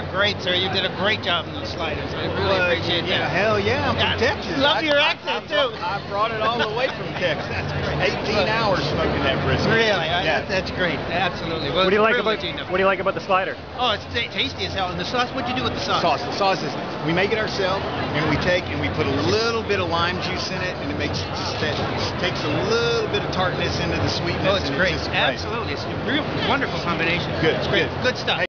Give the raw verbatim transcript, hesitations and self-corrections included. were great, sir. You did a great job in those sliders. I really well, appreciate yeah, that. Hell yeah, I'm from I Texas. Love I, your I, accent, I, I, too. I brought it all the way from Texas. That's great. eighteen hours smoking that brisket. Really? Yeah. That, that's great. Absolutely. Well, what do you like about What do you like about the slider? Oh, it's tasty as hell. And the sauce, what do you do with the sauce? Sauce. The sauce is, we make it ourselves, and we take and we put a little bit of lime juice in it, and it makes it takes a little bit of tartness into the sweetness. Oh, it's great. It's great. Absolutely. It's a real wonderful combination. Good. It's great. Good, good stuff. Hey,